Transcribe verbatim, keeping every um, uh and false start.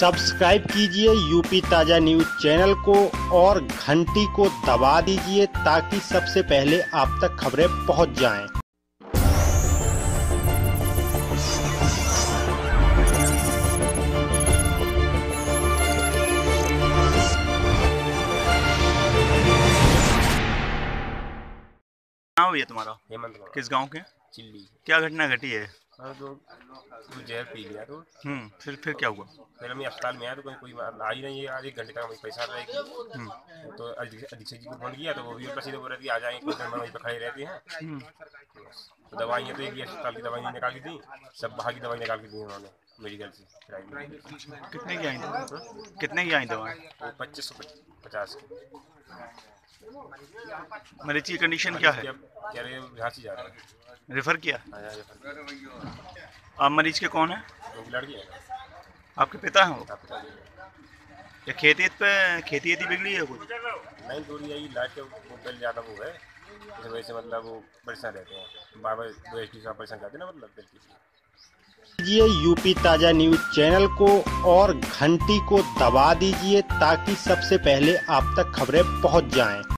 Subscribe कीजिए UP ताजा news channel को और घंटी को दबा दीजिए ताकि सबसे पहले आप तक खबरें पहुंच जाएं। ये तुम्हारा हेमंत किस गांव के? चिल्ली। क्या घटना घटी है? तो जहर पी लिया तो फिर फिर क्या हुआ? फिर हम अस्पताल में आया तो कोई आई नहीं है, आज एक घंटे तक पैसा रहेगी तो अधीक्षक जी को फोन किया तो वो भी प्रसिद्ध बोल रहे थे आ जाएंगे, कुछ दिन वहीं पर खड़े रहते हैं। तो दवाइयाँ तो एक अस्पताल की दवाइयाँ निकाल के दी, सब बाहर की दवाई निकाल के दी उन्होंने मेडिकल से। कितने की आई दवाई? कितने की आई दवाई? पच्चीस सौ पचास की। मरीज की कंडीशन क्या है? क्या यहाँ से जा रहा है, रेफर किया। आप मरीज के कौन है? आपके पिता हैं वो? ये खेती पे खेती खेती बिगड़ी है कुछ? नहीं, थोड़ी आई लाइट के मोबाइल ज़्यादा वो है, इस वजह से मतलब वो परेशान रहते हैं, बार बार दो एच डी का परेशान करते हैं ना, मतलब ये यूपी ताज़ा न्यूज़ चैनल को और घंटी को दबा दीजिए ताकि सबसे पहले आप तक खबरें पहुँच जाएँ।